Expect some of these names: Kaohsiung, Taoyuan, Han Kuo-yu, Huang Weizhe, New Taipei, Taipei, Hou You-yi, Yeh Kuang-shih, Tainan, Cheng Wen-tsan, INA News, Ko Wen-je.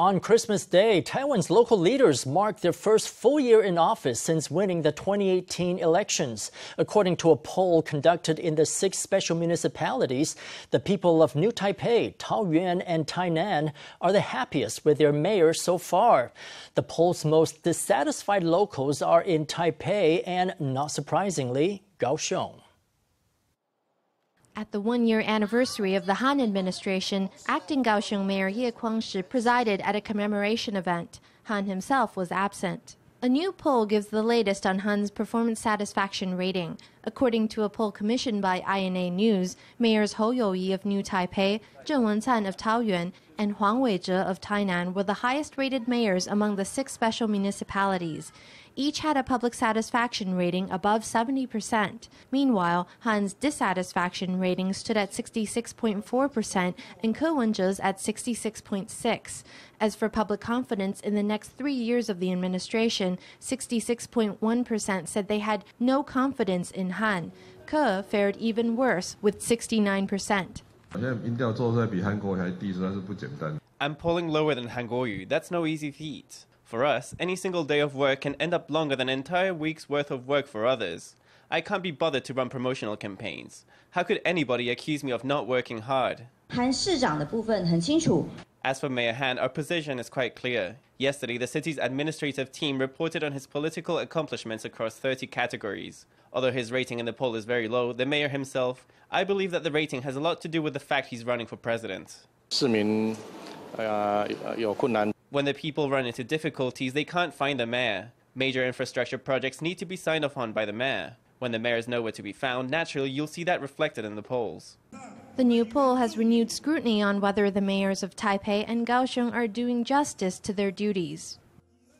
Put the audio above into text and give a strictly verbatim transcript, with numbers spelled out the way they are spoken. On Christmas Day, Taiwan's local leaders marked their first full year in office since winning the twenty eighteen elections. According to a poll conducted in the six special municipalities, the people of New Taipei, Taoyuan, and Tainan are the happiest with their mayor so far. The poll's most dissatisfied locals are in Taipei and, not surprisingly, Kaohsiung. At the one-year anniversary of the Han administration, acting Kaohsiung Mayor Yeh Kuang-shih presided at a commemoration event. Han himself was absent. A new poll gives the latest on Han's performance satisfaction rating. According to a poll commissioned by I N A News, Mayors Hou You-yi of New Taipei, Cheng Wen-tsan of Taoyuan, and Huang Weizhe of Tainan were the highest-rated mayors among the six special municipalities. Each had a public satisfaction rating above seventy percent. Meanwhile, Han's dissatisfaction rating stood at sixty-six point four percent and Kuo-wenje's at sixty-six point six percent. As for public confidence in the next three years of the administration, sixty-six point one percent said they had no confidence in Han. Ke fared even worse with sixty-nine percent. I'm polling lower than Han Kuo-yu. That's no easy feat. For us, any single day of work can end up longer than an entire week's worth of work for others. I can't be bothered to run promotional campaigns. How could anybody accuse me of not working hard? As for Mayor Han, our position is quite clear. Yesterday, the city's administrative team reported on his political accomplishments across thirty categories. Although his rating in the poll is very low, the mayor himself, I believe that the rating has a lot to do with the fact he's running for president. When the people run into difficulties, they can't find the mayor. Major infrastructure projects need to be signed off on by the mayor. When the mayor is nowhere to be found, naturally you'll see that reflected in the polls. The new poll has renewed scrutiny on whether the mayors of Taipei and Kaohsiung are doing justice to their duties.